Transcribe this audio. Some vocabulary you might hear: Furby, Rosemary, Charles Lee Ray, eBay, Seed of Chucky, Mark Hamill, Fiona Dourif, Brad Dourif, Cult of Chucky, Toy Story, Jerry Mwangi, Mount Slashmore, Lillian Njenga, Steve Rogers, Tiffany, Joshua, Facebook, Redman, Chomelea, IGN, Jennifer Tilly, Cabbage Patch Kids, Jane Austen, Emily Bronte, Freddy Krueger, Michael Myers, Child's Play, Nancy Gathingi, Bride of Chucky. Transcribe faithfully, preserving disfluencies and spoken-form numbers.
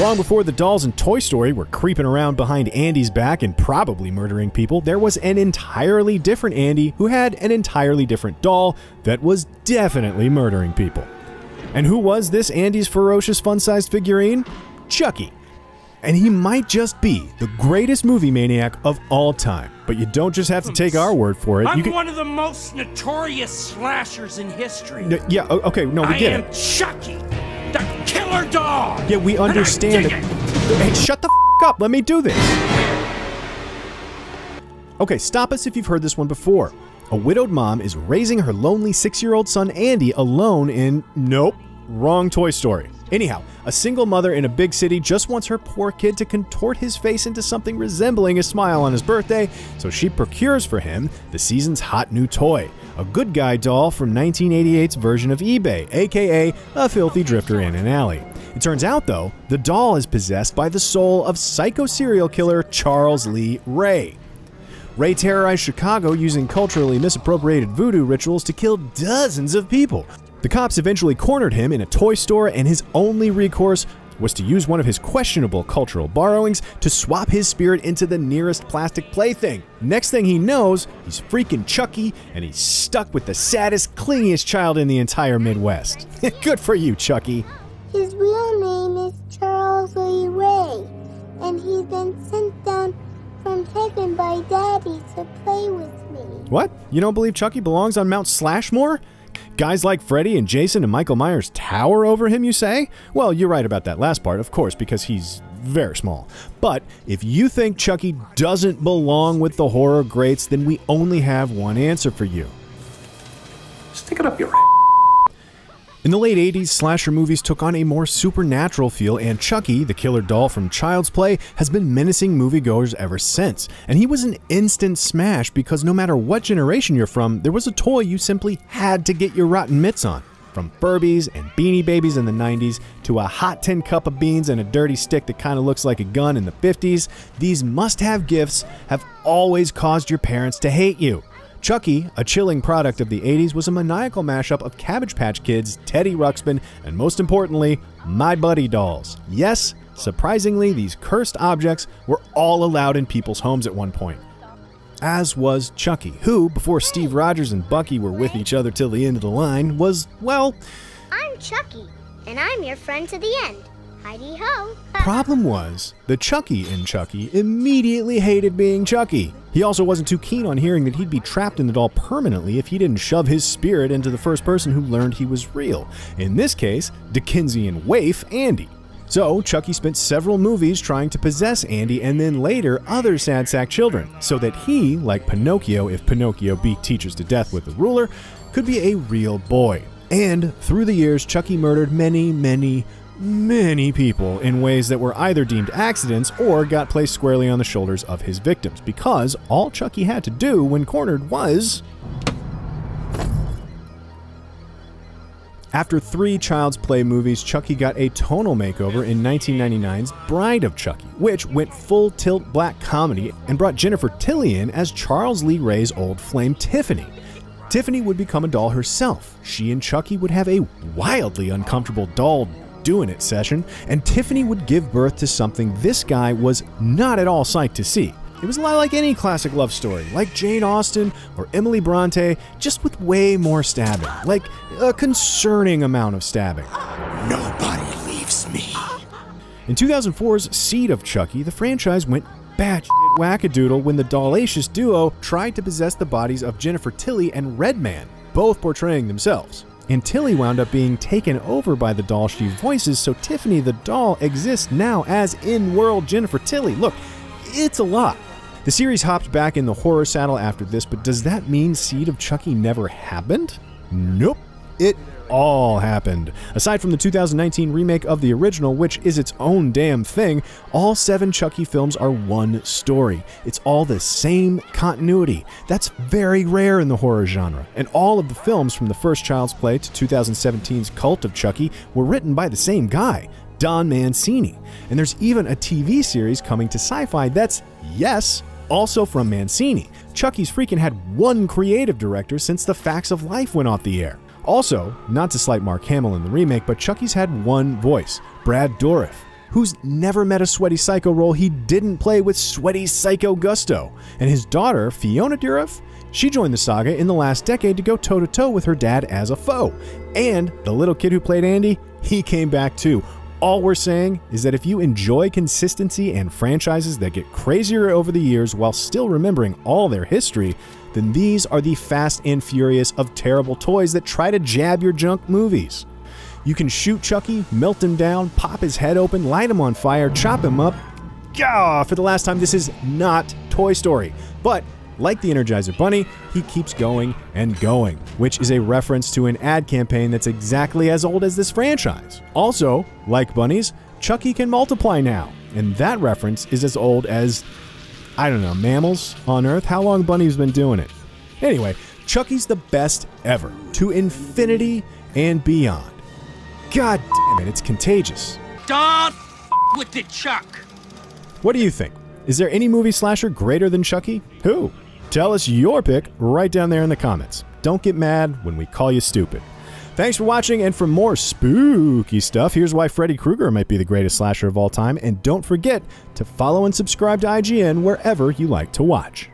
Long before the dolls in Toy Story were creeping around behind Andy's back and probably murdering people, there was an entirely different Andy who had an entirely different doll that was definitely murdering people. And who was this Andy's ferocious fun-sized figurine? Chucky. And he might just be the greatest movie maniac of all time. But you don't just have to take our word for it. I'm you can... one of the most notorious slashers in history. No, yeah, okay, no, we I get it. I am Chucky, the killer dog. Yeah, we understand it. Hey, shut the f*** up. Let me do this. Okay, stop us if you've heard this one before. A widowed mom is raising her lonely six-year-old son Andy alone in... Nope. Wrong Toy Story. Anyhow, a single mother in a big city just wants her poor kid to contort his face into something resembling a smile on his birthday, so she procures for him the season's hot new toy, a good guy doll from nineteen eighty-eight's version of eBay, aka a filthy drifter in an alley. It turns out, though, the doll is possessed by the soul of psycho serial killer Charles Lee Ray. Ray terrorized Chicago using culturally misappropriated voodoo rituals to kill dozens of people. The cops eventually cornered him in a toy store, and his only recourse was to use one of his questionable cultural borrowings to swap his spirit into the nearest plastic plaything. Next thing he knows, he's freaking Chucky, and he's stuck with the saddest, clingiest child in the entire Midwest. Good for you, Chucky. His real name is Charles Lee Ray, and he's been sent down from heaven by Daddy to play with me. What? You don't believe Chucky belongs on Mount Slashmore? Guys like Freddy and Jason and Michael Myers tower over him, you say? Well, you're right about that last part, of course, because he's very small. But if you think Chucky doesn't belong with the horror greats, then we only have one answer for you. Stick it up your ass. In the late eighties, slasher movies took on a more supernatural feel, and Chucky, the killer doll from Child's Play, has been menacing moviegoers ever since. And he was an instant smash because no matter what generation you're from, there was a toy you simply had to get your rotten mitts on. From Furbies and Beanie Babies in the nineties to a hot tin cup of beans and a dirty stick that kind of looks like a gun in the fifties, these must-have gifts have always caused your parents to hate you. Chucky, a chilling product of the eighties, was a maniacal mashup of Cabbage Patch Kids, Teddy Ruxpin, and most importantly, My Buddy dolls. Yes, surprisingly, these cursed objects were all allowed in people's homes at one point. As was Chucky, who, before Steve Rogers and Bucky were with each other till the end of the line, was, well... I'm Chucky, and I'm your friend to the end. Hidey-ho. Problem was, the Chucky in Chucky immediately hated being Chucky. He also wasn't too keen on hearing that he'd be trapped in the doll permanently if he didn't shove his spirit into the first person who learned he was real. In this case, Dickensian waif Andy. So, Chucky spent several movies trying to possess Andy and then later other sad sack children, so that he, like Pinocchio if Pinocchio beat teachers to death with a ruler, could be a real boy. And through the years, Chucky murdered many, many, many people in ways that were either deemed accidents or got placed squarely on the shoulders of his victims, because all Chucky had to do when cornered was... After three Child's Play movies, Chucky got a tonal makeover in nineteen ninety-nine's Bride of Chucky, which went full tilt black comedy and brought Jennifer Tilly in as Charles Lee Ray's old flame Tiffany. Tiffany would become a doll herself. She and Chucky would have a wildly uncomfortable doll doing it session, and Tiffany would give birth to something this guy was not at all psyched to see. It was a lot like any classic love story, like Jane Austen or Emily Bronte, just with way more stabbing, like a concerning amount of stabbing. Nobody leaves me. In two thousand four's Seed of Chucky, the franchise went batshit wackadoodle when the dollacious duo tried to possess the bodies of Jennifer Tilly and Redman, both portraying themselves. And Tilly wound up being taken over by the doll she voices, so Tiffany the doll exists now as in-world Jennifer Tilly. Look, it's a lot. The series hopped back in the horror saddle after this, but does that mean Seed of Chucky never happened? Nope. It all happened. Aside from the two thousand nineteen remake of the original, which is its own damn thing, all seven Chucky films are one story. It's all the same continuity. That's very rare in the horror genre. And all of the films from the first Child's Play to two thousand seventeen's Cult of Chucky were written by the same guy, Don Mancini. And there's even a T V series coming to Sci-Fi that's, yes, also from Mancini. Chucky's freaking had one creative director since The Facts of Life went off the air. Also, not to slight Mark Hamill in the remake, but Chucky's had one voice, Brad Dourif. who's never met a sweaty psycho role he didn't play with sweaty psycho gusto, and his daughter, Fiona Dourif. She joined the saga in the last decade to go toe-to-toe with her dad as a foe. And the little kid who played Andy, he came back too. All we're saying is that if you enjoy consistency and franchises that get crazier over the years while still remembering all their history, then these are the fast and furious of terrible toys that try to jab your junk movies. You can shoot Chucky, melt him down, pop his head open, light him on fire, chop him up. Gah! For the last time, this is not Toy Story. But like the Energizer Bunny, he keeps going and going, which is a reference to an ad campaign that's exactly as old as this franchise. Also, like bunnies, Chucky can multiply now, and that reference is as old as, I don't know, mammals on Earth? How long Bunny's been doing it? Anyway, Chucky's the best ever, to infinity and beyond. God damn it, it's contagious. Don't f*** with the Chuck! What do you think? Is there any movie slasher greater than Chucky? Who? Tell us your pick right down there in the comments. Don't get mad when we call you stupid. Thanks for watching, and for more spooky stuff, here's why Freddy Krueger might be the greatest slasher of all time, and don't forget to follow and subscribe to I G N wherever you like to watch.